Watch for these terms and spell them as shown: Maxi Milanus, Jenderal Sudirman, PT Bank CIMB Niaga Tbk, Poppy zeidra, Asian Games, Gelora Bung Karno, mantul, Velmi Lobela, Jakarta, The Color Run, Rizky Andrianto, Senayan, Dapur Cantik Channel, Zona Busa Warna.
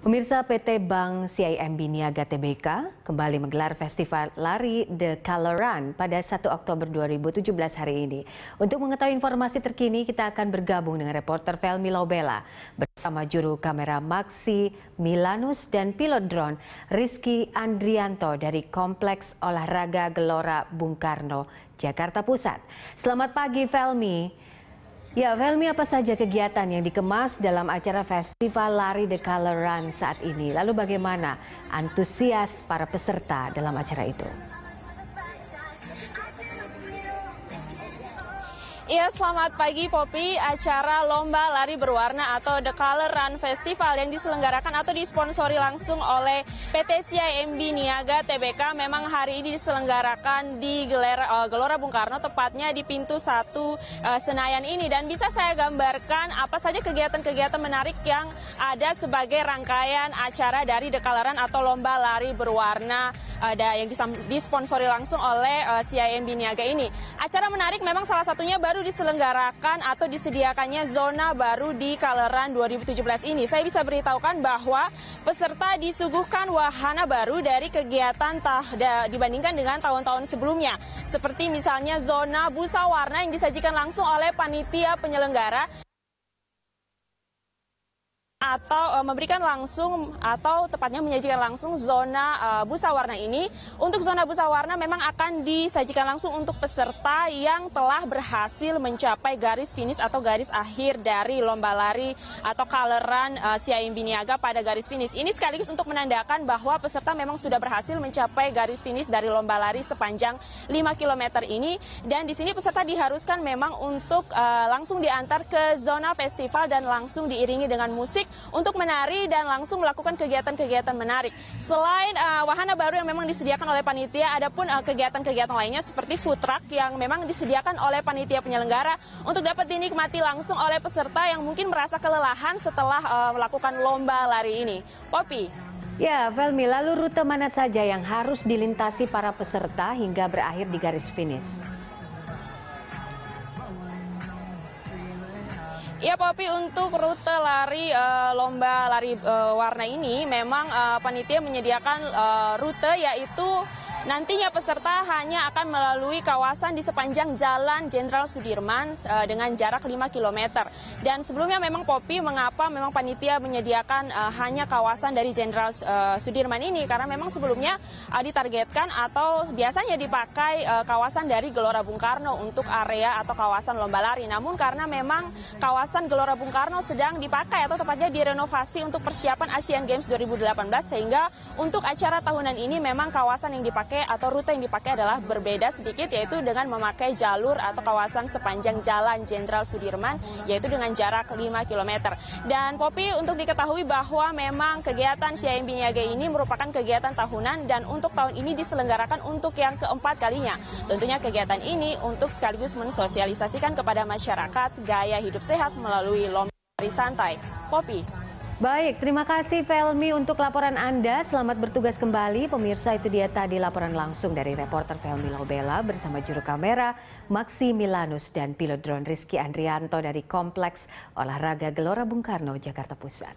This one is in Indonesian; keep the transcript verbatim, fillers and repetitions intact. Pemirsa, P T. Bank C I M B Niaga T B K kembali menggelar festival lari The Color Run pada satu Oktober dua ribu tujuh belas hari ini. Untuk mengetahui informasi terkini, kita akan bergabung dengan reporter Velmi Lobela bersama juru kamera Maxi Milanus dan pilot drone Rizky Andrianto dari Kompleks Olahraga Gelora Bung Karno, Jakarta Pusat. Selamat pagi, Velmi. Ya, Velmi, apa saja kegiatan yang dikemas dalam acara Festival Lari The Color Run saat ini? Lalu bagaimana antusias para peserta dalam acara itu? Ya, selamat pagi Poppy. Acara Lomba Lari Berwarna atau The Color Run Festival yang diselenggarakan atau disponsori langsung oleh P T. C I M B Niaga T B K memang hari ini diselenggarakan di Gelora, Gelora Bung Karno, tepatnya di pintu satu uh, Senayan ini. Dan bisa saya gambarkan apa saja kegiatan-kegiatan menarik yang ada sebagai rangkaian acara dari The Color Run atau Lomba Lari Berwarna uh, yang disponsori langsung oleh uh, C I M B Niaga ini. Acara menarik memang salah satunya baru diselenggarakan atau disediakannya zona baru di Color Run dua ribu tujuh belas ini. Saya bisa beritahukan bahwa peserta disuguhkan wahana baru dari kegiatan dibandingkan dengan tahun-tahun sebelumnya. Seperti misalnya zona busa warna yang disajikan langsung oleh panitia penyelenggara atau memberikan langsung atau tepatnya menyajikan langsung zona uh, busa warna ini. Untuk zona busa warna memang akan disajikan langsung untuk peserta yang telah berhasil mencapai garis finish atau garis akhir dari lomba lari atau Color Run uh, C I M B Niaga pada garis finish. Ini sekaligus untuk menandakan bahwa peserta memang sudah berhasil mencapai garis finish dari lomba lari sepanjang lima kilometer ini, dan di sini peserta diharuskan memang untuk uh, langsung diantar ke zona festival dan langsung diiringi dengan musik untuk menari dan langsung melakukan kegiatan-kegiatan menarik. Selain uh, wahana baru yang memang disediakan oleh panitia, ada pun uh, kegiatan-kegiatan lainnya seperti food truck yang memang disediakan oleh panitia penyelenggara untuk dapat dinikmati langsung oleh peserta yang mungkin merasa kelelahan setelah uh, melakukan lomba lari ini. Poppy. Ya, Velmi, lalu rute mana saja yang harus dilintasi para peserta hingga berakhir di garis finish? Ya Poppy, untuk rute lari uh, lomba lari uh, warna ini memang uh, panitia menyediakan uh, rute, yaitu nantinya peserta hanya akan melalui kawasan di sepanjang Jalan Jenderal Sudirman uh, dengan jarak lima kilometer. Dan sebelumnya memang Poppy, mengapa memang panitia menyediakan uh, hanya kawasan dari Jenderal uh, Sudirman ini? Karena memang sebelumnya uh, ditargetkan atau biasanya dipakai uh, kawasan dari Gelora Bung Karno untuk area atau kawasan lomba lari. Namun karena memang kawasan Gelora Bung Karno sedang dipakai atau tepatnya direnovasi untuk persiapan Asian Games dua ribu delapan belas, sehingga untuk acara tahunan ini memang kawasan yang dipakai atau rute yang dipakai adalah berbeda sedikit, yaitu dengan memakai jalur atau kawasan sepanjang Jalan Jenderal Sudirman, yaitu dengan jarak lima kilometer. Dan Poppy, untuk diketahui bahwa memang kegiatan C I M B Niaga ini merupakan kegiatan tahunan dan untuk tahun ini diselenggarakan untuk yang keempat kalinya. Tentunya kegiatan ini untuk sekaligus mensosialisasikan kepada masyarakat gaya hidup sehat melalui lomba lari santai. Poppy. Baik, terima kasih Velmi untuk laporan Anda. Selamat bertugas kembali. Pemirsa, itu dia tadi laporan langsung dari reporter Velmi Lobela bersama juru kamera Maxi Milanus dan pilot drone Rizky Andrianto dari Kompleks Olahraga Gelora Bung Karno, Jakarta Pusat.